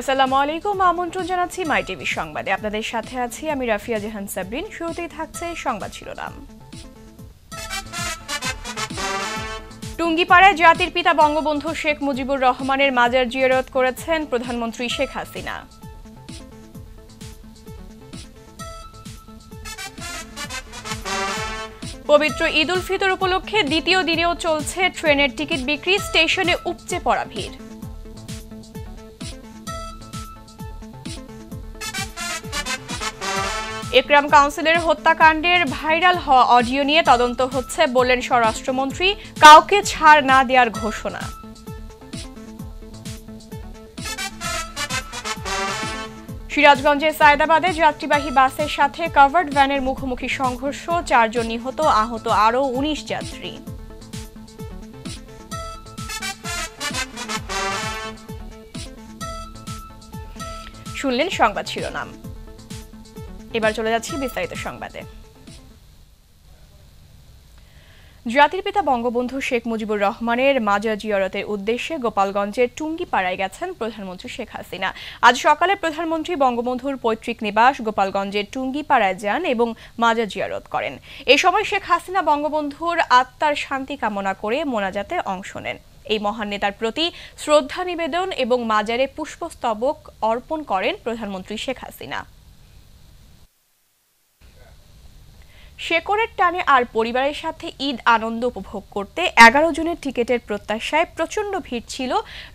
আসসালামুআলাইকুম আমন্ত্রণ জানাচ্ছি মাইটিভি সংবাদে আপনাদের সাথে আছি আমি রাফিয়া জাহান সাবরিন শুরুতেই থাকছে সংবাদ শিরোনাম টুঙ্গিপাড়ায় জাতির পিতা বঙ্গবন্ধু শেখ মুজিবুর রহমানের মাজার জিয়ারত করেছেন প্রধানমন্ত্রী শেখ হাসিনা পবিত্র ঈদুল ফিতর উপলক্ষে দ্বিতীয় দিনেও চলছে ট্রেনের টিকিট বিক্রি স্টেশনে উপচে পড়া ভিড় একরাম কাউন্সিলের হত্যাকাণ্ডের ভাইরাল হওয়া অডিও নিয়ে তদন্ত হচ্ছে বলেন স্বরাষ্ট্রমন্ত্রী কাউকে ছাড় না দেওয়ার ঘোষণা সিরাজগঞ্জের সায়দাবাদে যাত্রীবাহী বাসের সাথে কাভার্ড ভ্যানের মুখোমুখি সংঘর্ষ চারজন নিহত আহত আরও ১৯ যাত্রী শুনলেন সংবাদ শিরোনাম এবার চলে যাচ্ছি বিস্তারিত সংবাদে জাতির পিতা বঙ্গবন্ধু শেখ মুজিবুর রহমানের মাজার জিয়ারতের উদ্দেশ্যে গোপালগঞ্জের টুঙ্গিপাড়ায় গেছেন প্রধানমন্ত্রী শেখ হাসিনা আজ সকালে প্রধানমন্ত্রী বঙ্গবন্ধুর পৈতৃক নিবাস গোপালগঞ্জের টুঙ্গিপাড়ায় যান এবং মাজার জিয়ারত করেন এই সময় শেখ হাসিনা বঙ্গবন্ধুর আত্মার শান্তি কামনা করে মোনাজাতে অংশ নেন এই মহান নেতার প্রতি শ্রদ্ধা নিবেদন এবং মাজারে পুষ্পস্তবক অর্পণ করেন প্রধানমন্ত্রী শেখ হাসিনা শেকড়ের টানে আর পরিবারের সাথে ঈদ আনন্দ উপভোগ করতে ১১ জনের টিকিটের প্রত্যাশায় প্রচণ্ড ভিড় ছিল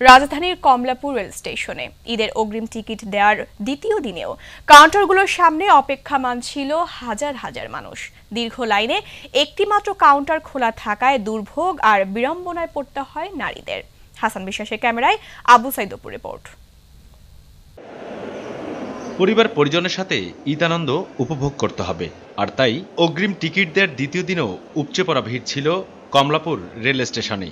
রাজধানীর কমলাপুর রেল স্টেশনে ঈদের অগ্রিম টিকিট দেওয়ার দ্বিতীয় দিনেও কাউন্টারগুলোর সামনে অপেক্ষমান ছিল হাজার হাজার মানুষ দীর্ঘ লাইনে একটিমাত্র কাউন্টার খোলা থাকায় দুর্ভোগ আর বিড়ম্বনায় পড়তে হয় নারীদের হাসান বিশ্বাসের ক্যামেরায় আবু সাইদ অপুর রিপোর্ট পরিবার পরিজনের সাথে ঈদ আনন্দ উপভোগ করতে হবে আর তাই অগ্রিম টিকিট দেওয়ার দ্বিতীয় দিনেও উপচে পড়া ভিড় ছিল কমলাপুর রেল স্টেশনে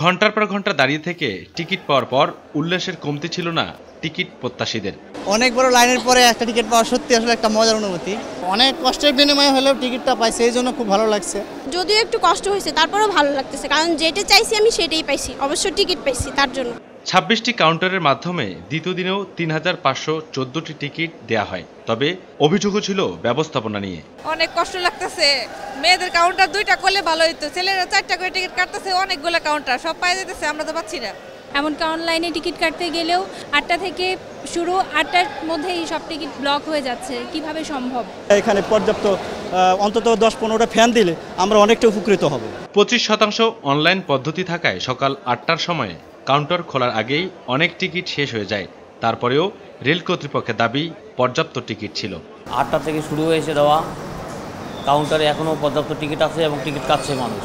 ঘন্টার পর ঘন্টা দাঁড়িয়ে থেকে টিকিট পাওয়ার পর উল্লাসের কমতি ছিল না টিকিট প্রত্যাশীদের অনেক বড় লাইনের পরে একটা টিকিট পাওয়া সত্যি আসলে একটা মজার অনুভূতি অনেক কষ্টের বিনিময়ে হলেও টিকিটটা পাইছে এই জন্য খুব ভালো লাগছে যদিও একটু কষ্ট হয়েছে তারপরেও ভালো লাগতেছে কারণ যেটা চাইছি আমি সেটাই পাইছি অবশ্য টিকিট পাইছি তার জন্য ২৬টি কাউন্টারের মাধ্যমে দ্বিতীয় দিনেও ৩৫১৪টি টিকিট দেয়া হয় তবে অভিযোগও ছিল ব্যবস্থাপনা নিয়ে অনেক কষ্ট লাগতেছে মেয়েদের কাউন্টার ২টা করলে ভালো হতো ছেলেরা ৪টা করে টিকিট কাটতেছে অনেকগুলো কাউন্টার সব পাই যেতেছে আমরা তো পাচ্ছি না এমনকি অনলাইনে টিকিট কাটতে গেলেও ৮টা থেকে শুরু ৮টার মধ্যেই সব টিকিট ব্লক হয়ে যাচ্ছে কিভাবে সম্ভব এখানে পর্যাপ্ত অন্তত ১০-১৫টা ফ্যান দিলে আমরা অনেকটা উপকৃত হব ২৫% অনলাইন পদ্ধতি থাকায় সকাল ৮টার সময়ে কাউন্টার খোলার আগেই অনেক টিকিট শেষ হয়ে যায় তারপরেও রেল কর্তৃপক্ষের দাবি পর্যাপ্ত টিকিট ছিল ৮টা থেকে শুরু হয়েছে দেওয়া কাউন্টারে এখনও পর্যাপ্ত টিকিট আছে এবং টিকিট কাটছে মানুষ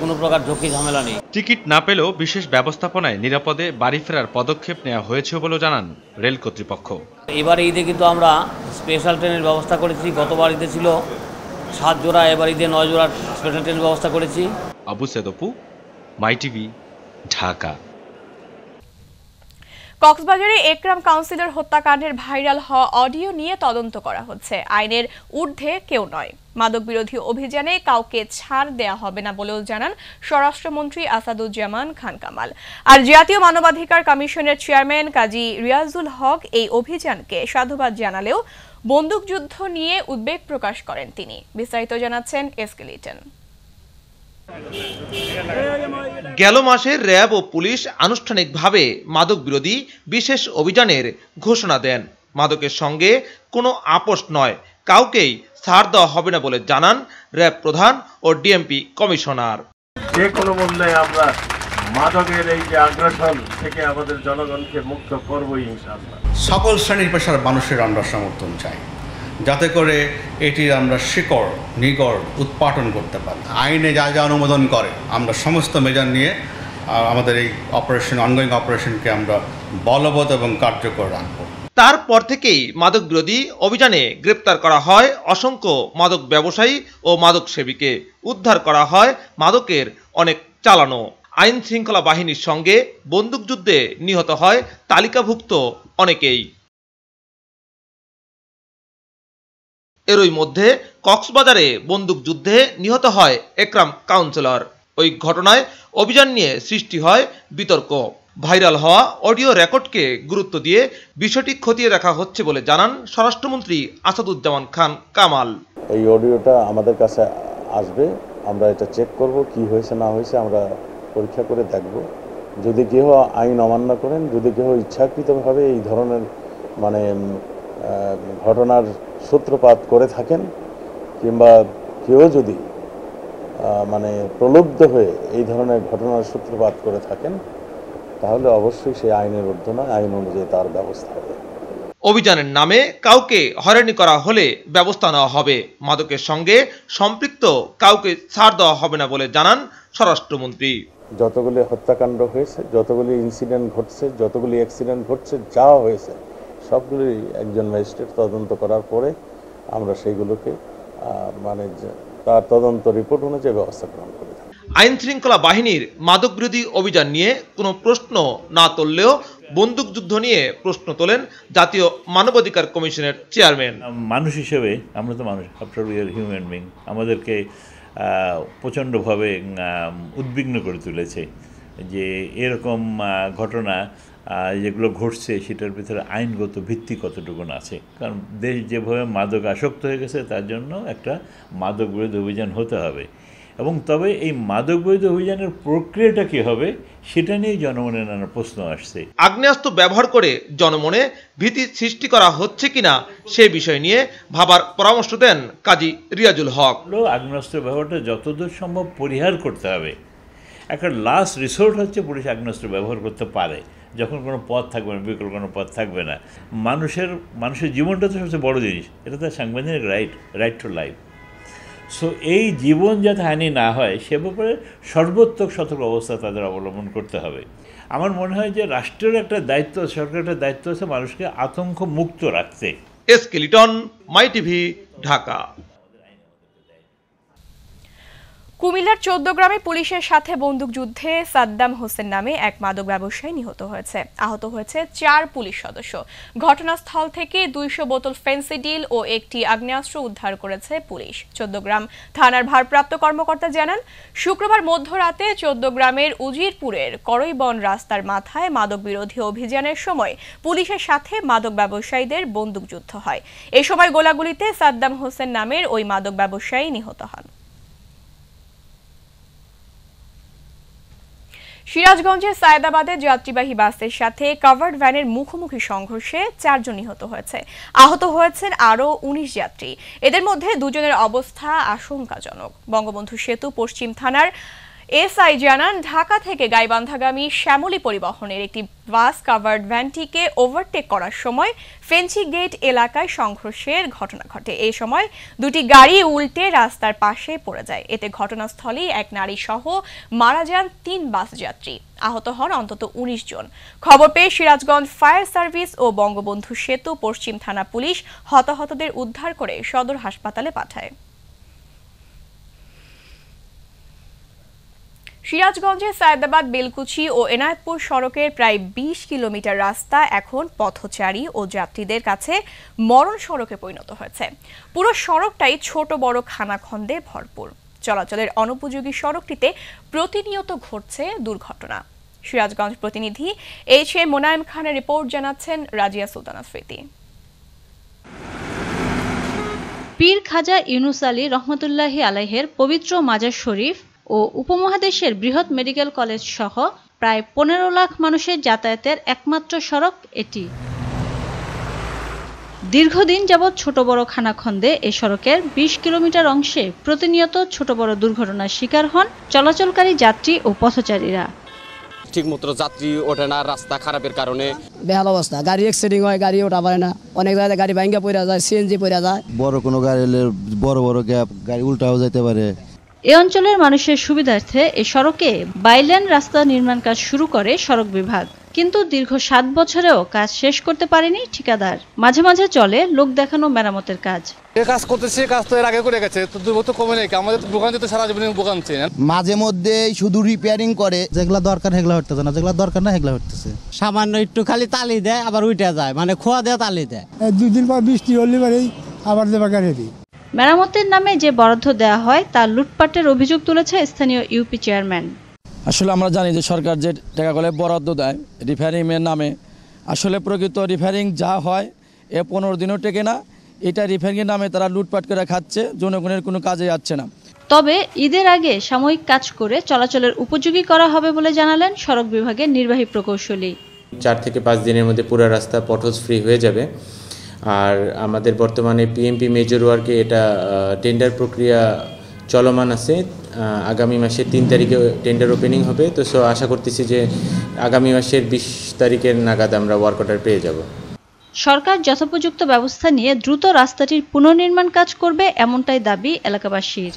কোনো প্রকার ঝুঁকি ঝামেলা নেই টিকিট না পেলেও বিশেষ ব্যবস্থাপনায় নিরাপদে বাড়ি ফেরার পদক্ষেপ নেওয়া হয়েছে বলে জানান রেল কর্তৃপক্ষ এবার ঈদে কিন্তু আমরা স্পেশাল ট্রেনের ব্যবস্থা করেছি গতবার ঈদে ছিল ৭ জোড়া এবার ঈদে ৯ জোড়া স্পেশাল ট্রেনের ব্যবস্থা করেছি আবু সাইদ অপু মাইটিভি ঢাকা কক্সবাজারে একরাম কাউন্সিলর হত্যাকাণ্ডের ভাইরাল হওয়া অডিও নিয়ে তদন্ত করা হচ্ছে আইনের ঊর্ধ্বে কেউ নয় মাদক বিরোধী অভিযানে কাউকে ছাড় দেয়া হবে না বলেও জানান স্বরাষ্ট্রমন্ত্রী আসাদুজ্জামান খান কামাল আর জাতীয় মানবাধিকার কমিশনের চেয়ারম্যান কাজী রিয়াজুল হক এই অভিযানকে সাধুবাদ জানালেও বন্দুকযুদ্ধ নিয়ে উদ্বেগ প্রকাশ করেন তিনি বিস্তারিত জানাচ্ছেন এস কে লিটন গেল মাসে র্যাব ও পুলিশ আনুষ্ঠানিকভাবে মাদক বিরোধী বিশেষ অভিযানের ঘোষণা দেন মাদকের সঙ্গে কোনো আপোষ নয় কাউকেই ছাড় দেওয়া হবে না বলে জানান র্যাব প্রধান ও ডিএমপি কমিশনার যে কোনো মূল্যে আমরা মাদকের এই যে আগ্রাসন থেকে আমাদের জনগণকে মুক্ত করবই ইনশাআল্লাহ সকল শ্রেণীর পেশার মানুষের আমরা সমর্থন চাই যাতে করে এটির আমরা শিকড় নিগড় উৎপাটন করতে পারি আইনে যা যা অনুমোদন করে আমরা সমস্ত মেজার নিয়ে আমাদের এই অপারেশন অনগোয়িং অপারেশনকে আমরা বলবৎ এবং কার্যকর রাখব তারপর থেকেই মাদক বিরোধী অভিযানে গ্রেপ্তার করা হয় অসংখ্য মাদক ব্যবসায়ী ও মাদক সেবীকে উদ্ধার করা হয় মাদকের অনেক চালানো আইন শৃঙ্খলা বাহিনীর সঙ্গে বন্দুকযুদ্ধে নিহত হয় তালিকাভুক্ত অনেকেই এরই মধ্যে কক্সবাজারে বন্দুকযুদ্ধে নিহত হয় একরাম কাউন্সিলর ওই ঘটনায় অভিযান নিয়ে সৃষ্টি হয় বিতর্ক ভাইরাল হওয়া অডিও রেকর্ডকে গুরুত্ব দিয়ে বিষয়টি খতিয়ে দেখা হচ্ছে বলে জানান স্বরাষ্ট্রমন্ত্রী আসাদুজ্জামান খান কামাল। এই অডিওটা আমাদের কাছে আসবে, আমরা এটা চেক করব কি হয়েছে না হয়েছে, আমরা পরীক্ষা করে দেখব। যদি কেউ আইন অমান্য করেন, যদি কেউ ইচ্ছাকৃতভাবে এই ধরনের মানে ঘটনার সূত্রপাত করে থাকেন, কিংবা কেউ যদি মানে প্রলুব্ধ হয়ে এই ধরনের ঘটনার সূত্রপাত করে থাকেন, তাহলে অবশ্যই সেই আইনের ঊর্ধ্বে নয়, আইন অনুযায়ী তার ব্যবস্থা হবে। অভিযানের নামে কাউকে হয়রানি করা হলে ব্যবস্থা নেওয়া হবে, মাদকের সঙ্গে সম্পৃক্ত কাউকে ছাড় দেওয়া হবে না বলে জানান স্বরাষ্ট্রমন্ত্রী। যতগুলি হত্যাকাণ্ড হয়েছে, যতগুলি ইনসিডেন্ট ঘটছে, যতগুলি অ্যাক্সিডেন্ট ঘটছে, যা হয়েছে সবগুলি একজন ম্যাজিস্ট্রেট তদন্ত করার পরে আমরা সেইগুলোকে মানে তার তদন্ত রিপোর্ট অনুযায়ী ব্যবস্থা গ্রহণ করি। আইন শৃঙ্খলা বাহিনীর মাদকবিরোধী অভিযান নিয়ে কোনো প্রশ্ন না তুললেও বন্দুকযুদ্ধ নিয়ে প্রশ্ন তোলেন জাতীয় মানবাধিকার কমিশনের চেয়ারম্যান। মানুষ হিসেবে আমরা তো মানুষ, after we are human being, আমাদেরকে প্রচণ্ডভাবে উদ্বিগ্ন করে তুলেছে যে এরকম ঘটনা যেগুলো ঘটছে সেটার ভিতরে আইনগত ভিত্তি কতটুকুন আছে। কারণ দেশ যেভাবে মাদক আসক্ত হয়ে গেছে তার জন্য একটা মাদক বিরোধী অভিযান হতে হবে, এবং তবে এই মাদক বিরোধী অভিযানের প্রক্রিয়াটা কি হবে সেটা নিয়ে জনমনে নানা প্রশ্ন আসছে। আগ্নেয়াস্ত্র ব্যবহার করে জনমনে ভীতি সৃষ্টি করা হচ্ছে কিনা সে বিষয় নিয়ে ভাবার পরামর্শ দেন কাজী রিয়াজুল হক। আগ্নেয়াস্ত্র ব্যবহারটা যতদূর সম্ভব পরিহার করতে হবে, একটা লাস্ট রিসোর্ট হচ্ছে পুলিশ আগ্নেয়াস্ত্র ব্যবহার করতে পারে যখন কোনো পথ থাকবে না, বিকল্প কোনো পথ থাকবে না। মানুষের জীবনটা তো সবচেয়ে বড় জিনিস, এটা তার সাংবিধানিক রাইট টু লাইফ। সো এই জীবন যাতে হানি না হয় সে ব্যাপারে সর্বোত্তক সতর্ক অবস্থা তাদের অবলম্বন করতে হবে। আমার মনে হয় যে রাষ্ট্রের একটা দায়িত্ব, সরকারের একটা দায়িত্ব আছে মানুষকে আতঙ্ক মুক্ত রাখতে। S K Liton, My TV, Dhaka. কুমিল্লার ১৪ গ্রামে পুলিশের সাথে বন্দুকযুদ্ধে সাদ্দাম হোসেন নামে এক মাদক ব্যবসায়ী নিহত হয়েছে। আহত হয়েছে ৪ পুলিশ সদস্য। ঘটনাস্থল থেকে ২০০ বোতল ফেন্সিডিল ও একটি আগ্নেয়াস্ত্র উদ্ধার করেছে পুলিশ। ১৪ গ্রাম থানার ভারপ্রাপ্ত কর্মকর্তা জানান, শুক্রবার মধ্যরাতে ১৪ গ্রামের উজিরপুরের করইবন রাস্তার মাথায় মাদক বিরোধী অভিযানের সময় পুলিশের সাথে মাদক ব্যবসায়ীদের বন্দুকযুদ্ধ হয়। এ সময় গোলাগুলিতে সাদ্দাম হোসেন নামের ওই মাদক ব্যবসায়ী নিহত হন। সিরাজগঞ্জের সায়েদাবাদে যাত্রীবাহী বাসের সাথে কাভার্ড ভ্যানের মুখোমুখি সংঘর্ষে ৪ জন নিহত হয়েছে। আহত হয়েছেন আরও ১৯ যাত্রী। এদের মধ্যে ২ জনের অবস্থা আশঙ্কাজনক। বঙ্গবন্ধু সেতু পশ্চিম থানার এসআই জানান, ঢাকা থেকে গাইবান্ধাগামী শ্যামলী পরিবহনের একটি বাস কাভার্ড ভ্যানটিকে ওভারটেক করার সময় ফেন্সি গেট এলাকায় সংঘর্ষের ঘটনা ঘটে। এই সময় 2টি গাড়ি উল্টে রাস্তার পাশে পড়ে যায়। এতে ঘটনাস্থলেই এক নারী সহ মারা যান 3 বাস যাত্রী। আহত হন অন্তত ১৯ জন। খবর পেয়ে সিরাজগঞ্জ ফায়ার সার্ভিস ও বঙ্গবন্ধু সেতু পশ্চিম থানা পুলিশ হতাহতদের উদ্ধার করে সদর হাসপাতালে পাঠায়। সিরাজগঞ্জের সায়েদাবাদ, বেলকুচি ও এনায়েতপুর সড়কের প্রায় ২০ কিলোমিটার রাস্তা এখন পথচারী ও যাত্রীদের কাছে মরণ সড়কে পরিণত হয়েছে। পুরো সড়কটাই ছোট বড় খানাখন্দে ভরপুর। চলাচলের অনুপযোগী সড়কটিতে প্রতিনিয়ত ঘটছে দুর্ঘটনা। সিরাজগঞ্জ প্রতিনিধি এইচ এ মোনায়েম খানের রিপোর্ট জানাচ্ছেন রাজিয়া সুলতানা স্মৃতি। পীর খাজা ইউনুস আলী রহমতুল্লাহি আলাইহের পবিত্র মাজার শরীফ ও উপমহাদেশের বৃহৎ মেডিকেল কলেজ সহ প্রায় ১৫ লাখ মানুষের যাতায়াতের একমাত্র সড়ক এটি। দীর্ঘদিন যাবৎ ছোট বড় খানাখন্দে এ সড়কের ২০ কিলোমিটার অংশে প্রতিনিয়ত ছোট বড় দুর্ঘটনার শিকার হন চলাচলকারী যাত্রী ও পথচারীরা। ঠিকমতো যাত্রী ওঠে না, রাস্তা খারাপের কারণে বেহাল অবস্থা। গাড়ি এক্সিডিং হয়, গাড়ি ওঠা পারে না, অনেক জায়গায় গাড়ি ভাঙ্গা পড়ে যায়, সিএনজি পড়ে যায়। বড় কোনো গাড়ি বড় বড় গ্যাপ, গাড়ি উল্টাও যেতে পারে। এ অঞ্চলের মানুষের সুবিধার্থে এ সড়কে বাইলেন রাস্তা নির্মাণ কাজ শুরু করে সড়ক বিভাগ, কিন্তু দীর্ঘ 7 বছরেও কাজ শেষ করতে পারেনি ঠিকাদার। মাঝে মাঝে চলে লোক দেখানো মেরামতের কাজ। এই কাজ করতেছে, কাজ তো এর আগে করে গেছে, তো দুর্গত কমে নেই। আমাদের তো দোকান দিতে সারা জীবন দোকান চাই না, মাঝে মধ্যে শুধু রিপেয়ারিং করে। যেগুলো দরকার সেগুলো হটতেছে না, যেগুলো দরকার না সেগুলো হটতেছে। সামান্য একটু খালি তালি দেয়, আবার উঠে যায়, মানে খোয়া দেয়, তালি দেয়। 2 দিন পর বৃষ্টি হলে পরেই আবার দেবার রেডি। মেরামতের নামে যে বরাদ্দ দেওয়া হয় তা লুটপাটের অভিযোগ তুলেছে স্থানীয় ইউপি চেয়ারম্যান। আসলে আমরা জানি যে সরকার যে টাকাগুলো বরাদ্দ দেয় রিফারিংয়ের নামে, আসলে প্রকৃত রিফারিং যা হয় এ 15 দিনও টেকে না। এটা রিফারিংয়ের নামে তারা লুটপাট করে খাচ্ছে, জনগণের কোনো কাজে যাচ্ছে না। তবে ঈদের আগে সাময়িক কাজ করে চলাচলের উপযোগী করা হবে বলে জানালেন সড়ক বিভাগের নির্বাহী প্রকৌশলী। 4 থেকে 5 দিনের মধ্যে পুরো রাস্তা পটহোলস ফ্রি হয়ে যাবে। আর আমাদের বর্তমানে পিএমপি মেজর ওয়ার্কে এটা টেন্ডার প্রক্রিয়া চলমান আছে। আগামী মাসের 3 তারিখে টেন্ডার ওপেনিং হবে। তো আশা করতেছি যে আগামী মাসের 20 তারিখের নাগাদ আমরা ওয়ার্ক অর্ডার পেয়ে যাব। সরকার যথোপযুক্ত ব্যবস্থা নিয়ে দ্রুত রাস্তাটির পুনর্নির্মাণ কাজ করবে, এমনটাই দাবি এলাকাবাসীর।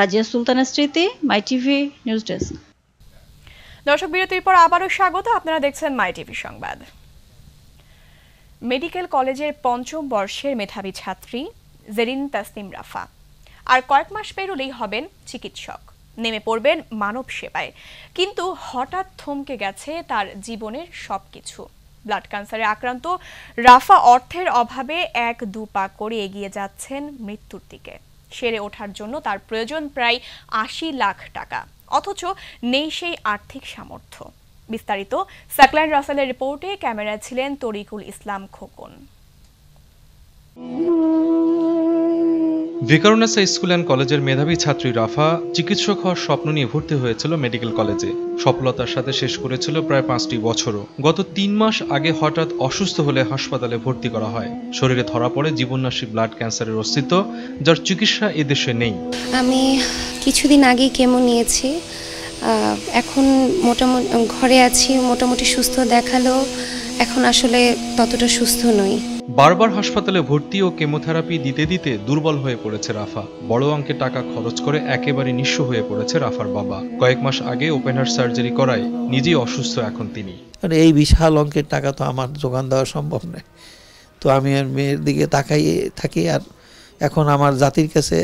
রাজিয়া সুলতানা স্মৃতি, মাইটিভি নিউজ ডেস্ক। দর্শক বিরতির পর আবারও স্বাগত, আপনারা দেখছেন মাইটিভি সংবাদ। মেডিকেল কলেজের ৫ম বর্ষের মেধাবী ছাত্রী জেরিন তাসনিম রাফা আর কয়েক মাস পেরোলেই হবেন চিকিৎসক, নেমে পড়বেন মানব সেবায়। কিন্তু হঠাৎ থমকে গেছে তার জীবনের সবকিছু। ব্লাড ক্যান্সারে আক্রান্ত রাফা অর্থের অভাবে 1-2 পা করে এগিয়ে যাচ্ছেন মৃত্যুর দিকে। সেরে ওঠার জন্য তার প্রয়োজন প্রায় ৮০ লাখ টাকা, অথচ নেই সেই আর্থিক সামর্থ্য। বিস্তারিত সাকলাইন রাসেলের রিপোর্টে। ক্যামেরায় ছিলেন তরিকুল ইসলাম খোকন। ভিকারুননিসা স্কুল অ্যান্ড কলেজের মেধাবী ছাত্রী রাফা চিকিৎসক হওয়ার স্বপ্ন নিয়ে ভর্তি হয়েছিল মেডিকেল কলেজে। সফলতার সাথে শেষ করেছিল প্রায় 5টি বছরও। গত 3 মাস আগে হঠাৎ অসুস্থ হলে হাসপাতালে ভর্তি করা হয়। শরীরে ধরা পড়ে জীবননাশী ব্লাড ক্যান্সারের অস্তিত্ব, যার চিকিৎসা এদেশে নেই। আমি কিছুদিন আগে কেমো নিয়েছি, এখন মোটামুটি ঘরে আছি, মোটামুটি সুস্থ দেখালো। এখন আসলে ততটা সুস্থ নই। বারবার হাসপাতালে ভর্তি ও কেমোথেরাপি দিতে দিতে দুর্বল হয়ে পড়েছে রাফা। বড় অঙ্কের টাকা খরচ করে একেবারে নিঃস্ব হয়ে পড়েছে রাফার বাবা। কয়েক মাস আগে ওপেন হার্ট সার্জারি করায় নিজেই অসুস্থ এখন তিনি। আর এই বিশাল অঙ্কের টাকা তো আমার যোগান দেওয়া সম্ভব নয়। তো আমি আর মেয়ের দিকে তাকাইয়ে থাকি। আর এখন আমার জাতির কাছে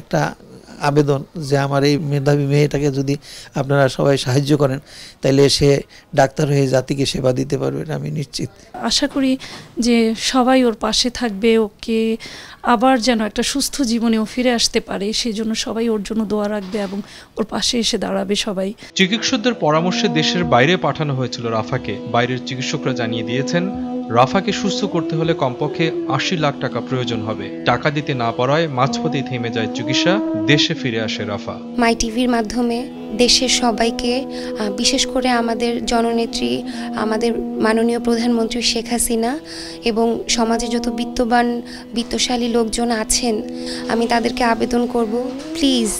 একটা আবেদন যে আমার এই মেধাবী মেয়েটাকে যদি আপনারা সবাই সাহায্য করেন, তাহলে সে ডাক্তার হয়ে জাতিকে সেবা দিতে পারবে, আমি নিশ্চিত। আশা করি যে সবাই ওর পাশে থাকবে, ওকে আবার যেন একটা সুস্থ জীবনেও ফিরে আসতে পারে, সেই জন্য সবাই ওর জন্য দোয়া রাখবে এবং ওর পাশে এসে দাঁড়াবে সবাই। চিকিৎসকদের পরামর্শে দেশের বাইরে পাঠানো হয়েছিল রাফাকে। বাইরের চিকিৎসকরা জানিয়ে দিয়েছেন রাফাকে সুস্থ করতে হলে কমপক্ষে ৮০ লাখ টাকা প্রয়োজন হবে। টাকা দিতে না পারায় মাঝপথে থেমে যায় চিকিৎসা, দেশে ফিরে আসে রাফা। মাই টিভির মাধ্যমে দেশের সবাইকে, বিশেষ করে আমাদের জননেত্রী আমাদের মাননীয় প্রধানমন্ত্রী শেখ হাসিনা এবং সমাজে যত বিত্তশালী লোকজন আছেন, আমি তাদেরকে আবেদন করব, প্লিজ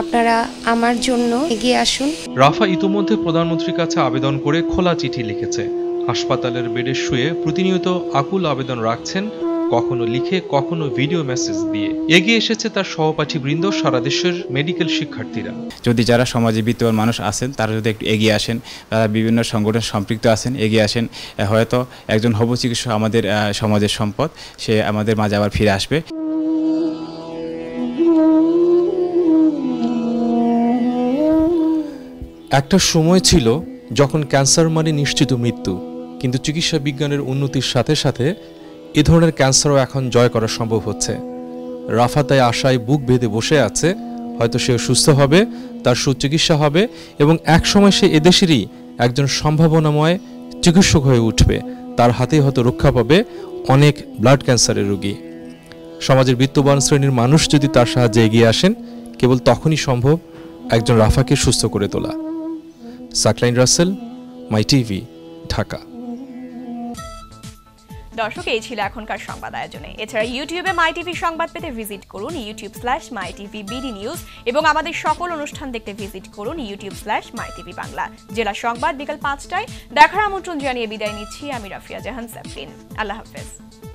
আপনারা আমার জন্য এগিয়ে আসুন। রাফা ইতিমধ্যে প্রধানমন্ত্রীর কাছে আবেদন করে খোলা চিঠি লিখেছে। হাসপাতালের বেডে শুয়ে প্রতিনিয়ত আকুল আবেদন রাখছেন, কখনো লিখে কখনো ভিডিও মেসেজ দিয়ে। এগিয়ে এসেছে তার সহপাঠীবৃন্দ, সারা দেশের মেডিকেল শিক্ষার্থীরা। যদি যারা সমাজে বিত্তবান মানুষ আছেন তারা যদি একটু এগিয়ে আসেন, তারা বিভিন্ন সংগঠন সম্পৃক্ত আছেন, এগিয়ে আসেন, হয়তো একজন হবু চিকিৎসক আমাদের সমাজের সম্পদ, সে আমাদের মাঝে আবার ফিরে আসবে। একটা সময় ছিল যখন ক্যান্সার মানে নিশ্চিত মৃত্যু, কিন্তু চিকিৎসা বিজ্ঞানের উন্নতির সাথে সাথে এ ধরনের ক্যান্সারও এখন জয় করা সম্ভব হচ্ছে। রাফা তাই আশায় বুক বেঁধে বসে আছে, হয়তো সে সুস্থ হবে, তার সুচিকিৎসা হবে এবং একসময় সে এদেশেরই একজন সম্ভাবনাময় চিকিৎসক হয়ে উঠবে। তার হাতে হয়তো রক্ষা পাবে অনেক ব্লাড ক্যান্সারের রোগী। সমাজের বিত্তবান শ্রেণীর মানুষ যদি তার সাহায্যে এগিয়ে আসেন, কেবল তখনই সম্ভব একজন রাফাকে সুস্থ করে তোলা। সাকলাইন রাসেল, মাইটিভি, ঢাকা। দর্শক, এই ছিল এখনকার সংবাদ আয়োজনে। এছাড়া ইউটিউবে মাইটিভি সংবাদ পেতে ভিজিট করুন youtube/mytvbdnews এবং আমাদের সকল অনুষ্ঠান দেখতে ভিজিট করুন youtube/mytvbangla। জেলা সংবাদ বিকাল 5টায় দেখার আমন্ত্রণ জানিয়ে বিদায় নিচ্ছি আমি, রাফিয়া জাহান সাফরিন। আল্লাহ হাফেজ।